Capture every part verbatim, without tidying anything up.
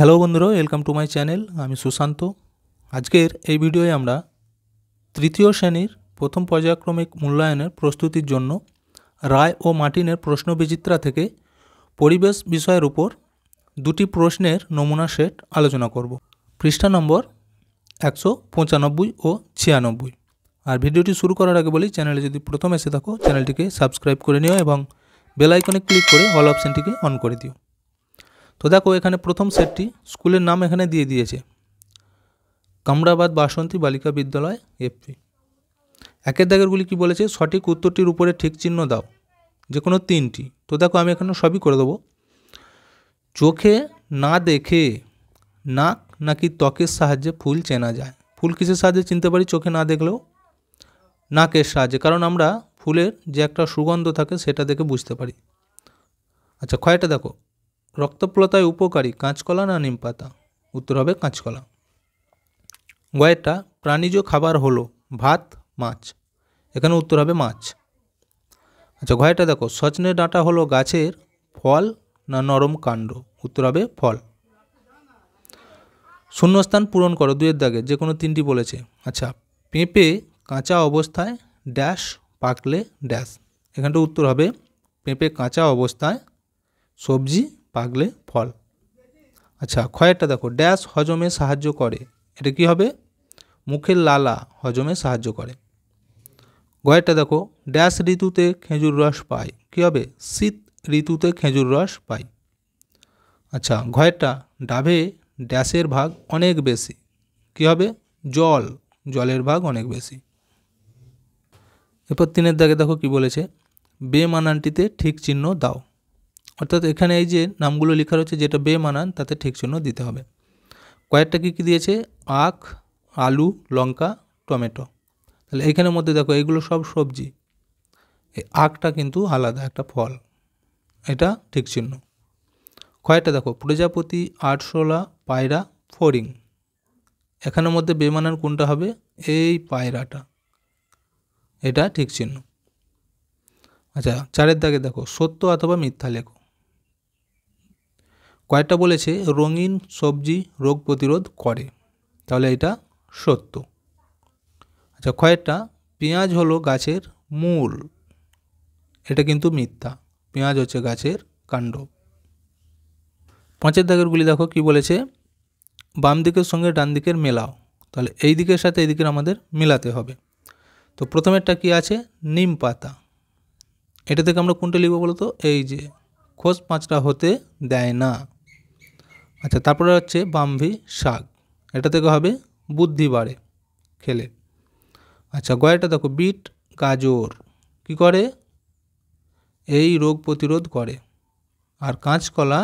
Hello বন্ধুরা, welcome to my channel. আমি সুশান্ত। আজকের এই ভিডিওয়ে আমরা তৃতীয় শ্রেণীর প্রথম পর্যায়ক্রমিক মূল্যায়নের প্রস্তুতির জন্য রায় ও মার্টিনের প্রশ্নবিচিত্রা থেকে পরিবেশ বিষয়ের উপর দুটি প্রশ্নের নমুনা সেট আলোচনা করব। পৃষ্ঠা নম্বর একশো পঁচানব্বই ও ছিয়ানব্বই। আর ভিডিওটি শুরু করার আগে বলি, চ্যানেলে যদি প্রথম এসে থাকো চ্যানেলটিকে সাবস্ক্রাইব করে নিও এবং বেল আইকনে ক্লিক করে অল অপশানটিকে অন করে দিও। তো দেখো, এখানে প্রথম সেটটি স্কুলের নাম এখানে দিয়ে দিয়েছে কামরাবাদ বাসন্তী বালিকা বিদ্যালয় এফপি। একের দাগেরগুলি কি বলেছে? সঠিক উত্তরটির উপরে ঠিক চিহ্ন দাও, যে কোনো তিনটি। তো দেখো, আমি এখানে সবই করে দেবো। চোখে না দেখে নাক নাকি ত্বকের সাহায্যে ফুল চেনা যায়? ফুল কিসের সাহায্যে চিনতে পারি? চোখে না দেখলেও নাকের সাহায্যে, কারণ আমরা ফুলের যে একটা সুগন্ধ থাকে সেটা দেখে বুঝতে পারি। আচ্ছা, ক্ষয়টা দেখো, রক্তপ্লতায় উপকারী কাঁচকলা না নিম পাতা? উত্তর হবে কাঁচকলা। গয়েরটা, প্রাণীজ খাবার হলো ভাত মাছ? এখানে উত্তর হবে মাছ। আচ্ছা, গয়েরটা দেখো, সজনে ডাঁটা হলো গাছের ফল না নরম কাণ্ড? উত্তর হবে ফল। শূন্যস্থান পূরণ করো দুয়ের দাগে, যে কোনো তিনটি বলেছে। আচ্ছা, পেঁপে কাঁচা অবস্থায় ড্যাশ পাকলে ড্যাশ? এখানটা উত্তর হবে পেঁপে কাঁচা অবস্থায় সবজি পাকলে ফল। আচ্ছা, ক্ষয়েরটা দেখো, ড্যাশ হজমে সাহায্য করে? এটা কি হবে? মুখের লালা হজমে সাহায্য করে। গয়েরটা দেখো, ড্যাশ ঋতুতে খেজুর রস পায়? কি হবে? শীত ঋতুতে খেজুর রস পাই। আচ্ছা, ঘয়েরটা, ডাভে ড্যাশের ভাগ অনেক বেশি? কি হবে? জল, জলের ভাগ অনেক বেশি। এরপর তিনের দাগে দেখো কি বলেছে, বেমানানটিতে ঠিক চিহ্ন দাও। অর্থাৎ এখানে এই যে নামগুলো লেখা রয়েছে, যেটা বেমানান তাতে ঠিক চিহ্ন দিতে হবে। কয়েকটা কী কী দিয়েছে? আখ, আলু, লঙ্কা, টমেটো। তাহলে এইখানের মধ্যে দেখো এইগুলো সব সবজি, এই আখটা কিন্তু আলাদা একটা ফল, এটা ঠিক চিহ্ন। কয়েকটা দেখো, প্রজাপতি, আরশোলা, পায়রা, ফড়িং? এখানের মধ্যে বেমানান কোনটা হবে? এই পায়রাটা, এটা ঠিক চিহ্ন। আচ্ছা, চারের দাগে দেখো, সত্য অথবা মিথ্যা লেখো। কয়েকটা বলেছে রঙিন সবজি রোগ প্রতিরোধ করে, তাহলে এটা সত্য। আচ্ছা, কয়েকটা, পেঁয়াজ হলো গাছের মূল? এটা কিন্তু মিথ্যা, পেঁয়াজ হচ্ছে গাছের কাণ্ড। পাঁচের দাগেরগুলি দেখো কি বলেছে, বাম দিকের সঙ্গে ডান দিকের মেলাও? তাহলে এই দিকের সাথে এই দিকের আমাদের মেলাতে হবে। তো প্রথমেরটা কি আছে? নিম পাতা। এটা থেকে আমরা কোনটা লিখবো বলো তো? এই যে খোঁজ পাঁচটা হতে দেয় না। আচ্ছা, তারপরে হচ্ছে বামভি শাক, এটা থেকে হবে বুদ্ধি বাড়ে খেলে। আচ্ছা, গয়েরটা দেখো, বিট গাজর কি করে? এই রোগ প্রতিরোধ করে। আর কাঁচকলা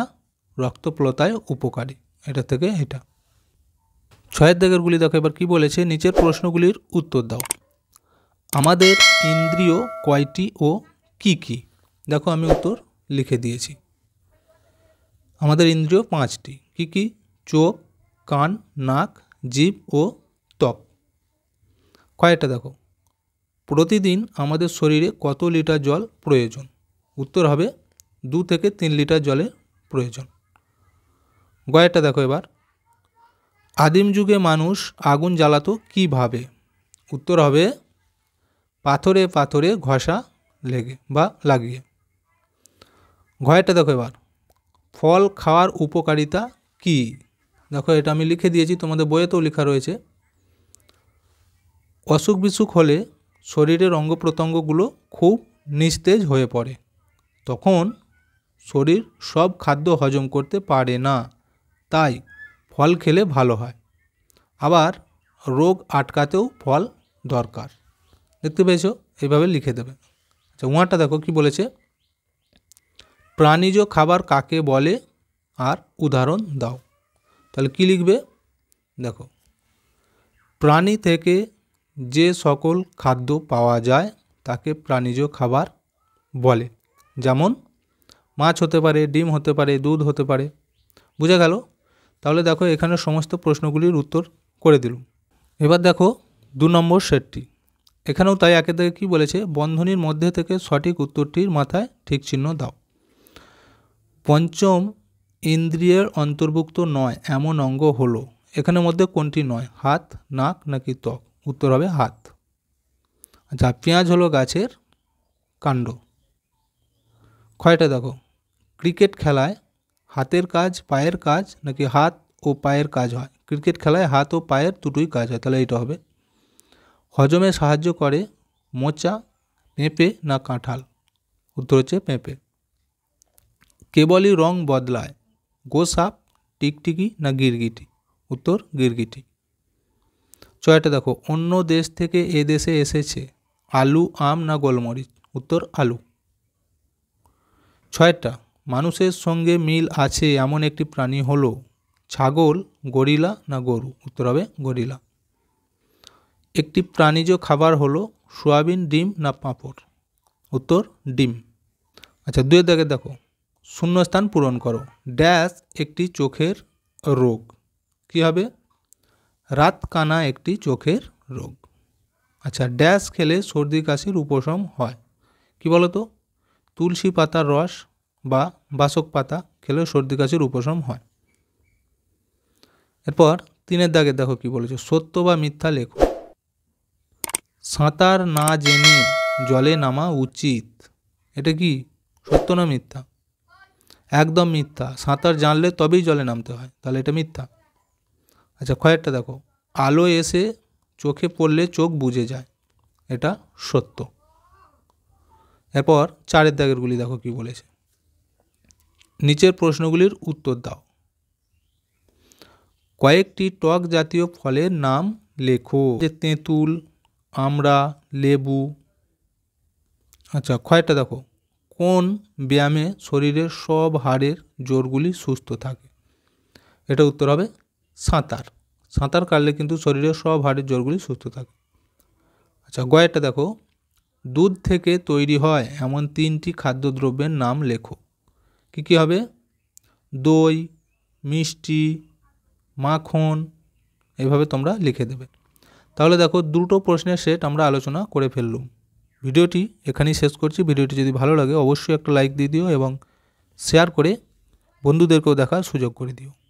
রক্তপ্লতায় উপকারী, এটা থেকে এটা। ছয়ের দাগেরগুলি দেখো এবার কি বলেছে, নিচের প্রশ্নগুলির উত্তর দাও। আমাদের ইন্দ্রিয় কয়টি ও কি কি? দেখো, আমি উত্তর লিখে দিয়েছি। আমাদের ইন্দ্রিয় পাঁচটি, কি কি? চোখ, কান, নাক, জিভ ও ত্বক। কয়টা দেখো, প্রতিদিন আমাদের শরীরে কত লিটার জল প্রয়োজন? উত্তর হবে দু থেকে তিন লিটার জলের প্রয়োজন। গয়েরটা দেখো এবার, আদিম যুগে মানুষ আগুন জ্বালাতো কিভাবে? উত্তর হবে পাথরে পাথরে ঘষা লেগে বা লাগিয়ে। ঘয়েরটা দেখো এবার, ফল খাওয়ার উপকারিতা কি? দেখো, এটা আমি লিখে দিয়েছি, তোমাদের বইয়েতেও লেখা রয়েছে। অসুখ বিসুখ হলে শরীরের অঙ্গ প্রত্যঙ্গগুলো খুব নিস্তেজ হয়ে পড়ে, তখন শরীর সব খাদ্য হজম করতে পারে না, তাই ফল খেলে ভালো হয়। আবার রোগ আটকাতেও ফল দরকার। দেখতে পেয়েছো? এইভাবে লিখে দেবে। আচ্ছা, উহাটা দেখো কি বলেছে, প্রাণীজ খাবার কাকে বলে আর উদাহরণ দাও? তাহলে কি লিখবে? দেখো, প্রাণী থেকে যে সকল খাদ্য পাওয়া যায় তাকে প্রাণীজ খাবার বলে। যেমন মাছ হতে পারে, ডিম হতে পারে, দুধ হতে পারে। বুঝা গেল? তাহলে দেখো, এখানে সমস্ত প্রশ্নগুলির উত্তর করে দিলুম। এবার দেখো দু নম্বর সেটটি, এখানেও তাই একে থেকে কি বলেছে, বন্ধনীর মধ্যে থেকে সঠিক উত্তরটির মাথায় ঠিক চিহ্ন দাও। পঞ্চম ইন্দ্রিয়ের অন্তর্ভুক্ত নয় এমন অঙ্গ হলো, এখানের মধ্যে কোনটি নয়? হাত, নাক নাকি ত্বক? উত্তর হবে হাত। আচ্ছা, পেঁয়াজ হলো গাছের কাণ্ড। ক্ষয়টা দেখো, ক্রিকেট খেলায় হাতের কাজ পায়ের কাজ নাকি হাত ও পায়ের কাজ হয়? ক্রিকেট খেলায় হাত ও পায়ের দুটোই কাজ হয়, তাহলে এটা হবে। হজমে সাহায্য করে মোচা, পেঁপে না কাঁঠাল? উত্তর হচ্ছে পেঁপে। কেবলই রং বদলায় গোসাপ, টিকটিকি না গিরগিটি? উত্তর গিরগিটি। ছয়টা দেখো, অন্য দেশ থেকে এ দেশে এসেছে আলু, আম না গোলমরিচ? উত্তর আলু। ছয়টা, মানুষের সঙ্গে মিল আছে এমন একটি প্রাণী হলো ছাগল, গরিলা না গরু? উত্তর হবে গরিলা। একটি প্রাণীজ খাবার হলো সোয়াবিন, ডিম না পাঁপড়? উত্তর ডিম। আচ্ছা, দুয়ের দাগে দেখো, শূন্যস্থান পূরণ করো। ড্যাশ একটি চোখের রোগ, কি হবে? রাতকানা একটি চোখের রোগ। আচ্ছা, ড্যাশ খেলে সর্দি কাশির উপশম হয়, কি বলতো? তুলসী পাতার রস বা বাসক পাতা খেলে সর্দি কাশির উপশম হয়। এরপর তিনের দাগে দেখো কি বলেছে, সত্য বা মিথ্যা লেখো। সাঁতার না জেনে জলে নামা উচিত, এটা কি সত্য না মিথ্যা? একদম মিথ্যা, সাঁতার জানলে তবেই জলে নামতে হয়, তাহলে এটা মিথ্যা। আচ্ছা, কয়েকটা দেখো, আলো এসে চোখে পড়লে চোখ বুজে যায়, এটা সত্য। এরপর চারের দাগেরগুলি দেখো কি বলেছে, নিচের প্রশ্নগুলির উত্তর দাও। কয়েকটি টক জাতীয় ফলের নাম লেখো। তেঁতুল, আমড়া, লেবু। আচ্ছা, কয়েকটা দেখো, কোন ব্যায়ামে শরীরের সব হাড়ের জোরগুলি সুস্থ থাকে? এটা উত্তর হবে সাঁতার। সাঁতার কাটলে কিন্তু শরীরের সব হাড়ের জোরগুলি সুস্থ থাকে। আচ্ছা, গয়েরটা দেখো, দুধ থেকে তৈরি হয় এমন তিনটি খাদ্যদ্রব্যের নাম লেখো, কি কি হবে? দই, মিষ্টি, মাখন, এভাবে তোমরা লিখে দেবে। তাহলে দেখো, দুটো প্রশ্নের সেট আমরা আলোচনা করে ফেললুম। ভিডিওটি এখানেই শেষ করছি। ভিডিওটি যদি ভালো লাগে অবশ্যই একটা লাইক দিয়ে দিও এবং শেয়ার করে বন্ধুদেরকেও দেখার সুযোগ করে দিও।